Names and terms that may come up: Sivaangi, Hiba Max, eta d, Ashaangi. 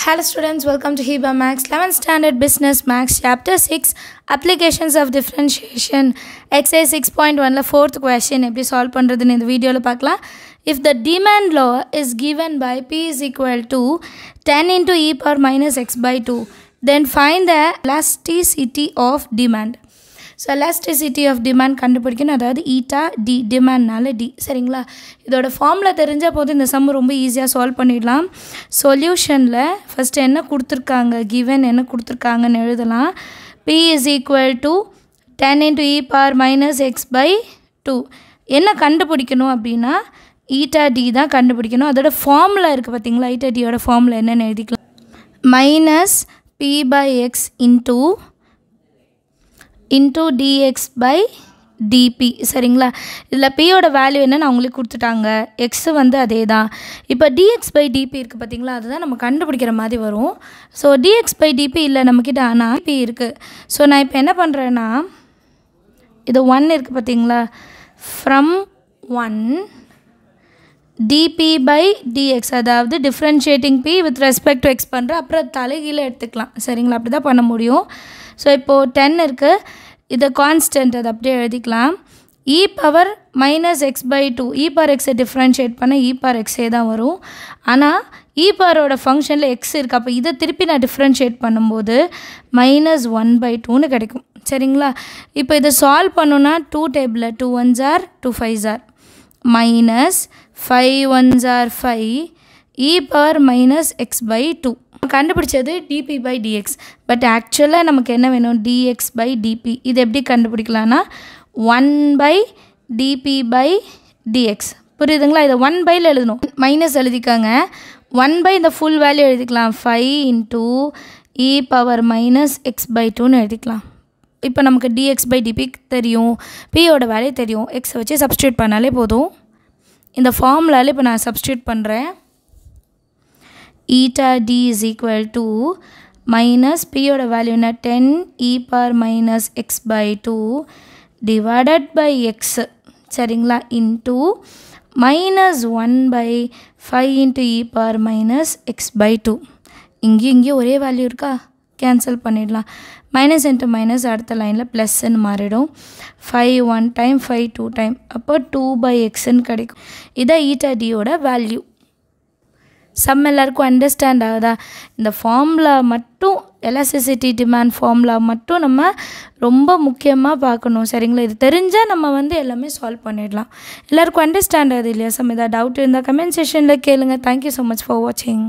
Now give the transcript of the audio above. Hello students, welcome to Hiba Max 11th Standard Business Max Chapter 6 Applications of Differentiation Exercise 6.1 la fourth question eppadi solve pandradhu in the video la paakala. If the demand law is given by p is equal to 10 into e power minus x by 2, then find the elasticity of demand. So elasticity of demand கண்டுபிடிக்கணும், அதாவது eta d demandனால d, சரிங்களா? இதோட formula தெரிஞ்சா போதும், இந்த some ரொம்ப ஈஸியா solve பண்ணிடலாம். சொல்யூஷன்ல ஃபர்ஸ்ட் என்ன கொடுத்திருக்காங்க, given என்ன கொடுத்திருக்காங்கன்னு எழுதலாம். p is equal to 10 into e power minus x by 2. என்ன கண்டுபிடிக்கணும் அப்படின்னா eta d தான் கண்டுபிடிக்கணும். அதோட ஃபார்முலா இருக்கு பாத்தீங்களா, eta d ஓட ஃபார்முலா என்னன்னு எழுதிக்கலாம், minus p by x into dx by dp, சரிங்களா? இதில் p ஓட வேல்யூ என்னன்னு அவங்களுக்கு கொடுத்துட்டாங்க, x வந்து அதே தான். இப்போ dx by dp இருக்குது பார்த்தீங்களா, அதுதான் நம்ம கண்டுபிடிக்கிற மாதிரி வரும். ஸோ dx by dp இல்லை நம்மக்கிட்ட, ஆனால் dp இருக்குது. ஸோ நான் இப்போ என்ன பண்ணுறேன்னா, இது 1 இருக்குது பார்த்தீங்களா, ஃப்ரம் 1 dp by dx, அதாவது differentiating p with respect to x பண்ணுற, அப்புறம் தலைகீழே எடுத்துக்கலாம், சரிங்களா? அப்படி தான் பண்ண முடியும். ஸோ இப்போது 10 இருக்குது, இதை கான்ஸ்டன்ட், அதை அப்படியே எழுதிக்கலாம். e power minus x by 2, e power எக்ஸை டிஃப்ரென்ஷியேட் பண்ண e பவர் எக்ஸே தான் வரும். ஆனால் e பவரோட ஃபங்க்ஷனில் எக்ஸ் இருக்குது, அப்போ இதை திருப்பி நான் டிஃப்ரென்ஷியேட் பண்ணும்போது மைனஸ் 1/2ன்னு கிடைக்கும், சரிங்களா? இப்போ இதை சால்வ் பண்ணோன்னா 2 டேபிளில் 2 1s are 2 5s are minus 5 1s are 5 e power minus x by 2. கண்டுபிடிச்சது dp by dx, பட் ஆக்சுவலாக நமக்கு என்ன வேணும், dx by dp. இது எப்படி கண்டுபிடிக்கலான்னா 1/dp/dx, புரியுதுங்களா? இதை 1/ல எழுதணும், மைனஸ் எழுதிக்காங்க, 1/, இந்த ஃபுல் வேல்யூ எழுதிக்கலாம், 5 into e power minus x by 2ன்னு எழுதிக்கலாம். இப்போ நமக்கு dx by dp தெரியும், p ஓட வேல்யூ தெரியும், x வச்சு சப்ஸ்டியூட் பண்ணாலே போதும். இந்த ஃபார்முலாவில் இப்போ நான் சப்ஸ்டியூட் பண்ணுறேன், eta d is equal to minus p ஓட வேல்யூ என்ன, 10 e power minus x by 2 divided by x, சரிங்களா? into minus 1/5 into e power minus x by 2. இங்கே ஒரே வேல்யூ இருக்கா, கேன்சல் பண்ணிடலாம், மைனஸ் இன்ட்டு மைனஸ் அடுத்த லைனில் ப்ளஸ்ன்னு மாறிடும். 5 1 டைம் 5 2 டைம், அப்போ 2/xன்னு கிடைக்கும். இதான் eta d ஓட வேல்யூ. சம் எல்லாருக்கும் அண்டர்ஸ்டாண்ட் ஆகுதா? இந்த ஃபார்முலா மட்டும், எலாஸ்டிசிட்டி டிமாண்ட் ஃபார்முலா மட்டும் நம்ம ரொம்ப முக்கியமாக பார்க்கணும், சரிங்களா? இது தெரிஞ்சால் நம்ம வந்து எல்லாமே சால்வ் பண்ணிடலாம். எல்லாருக்கும் அண்டர்ஸ்டாண்ட் ஆகுது இல்லையா? சம் ஏதாவது டவுட் இருந்தால் கமெண்ட் செஷனில் கேளுங்கள். தேங்க்யூ ஸோ மச் ஃபார் வாட்சிங்.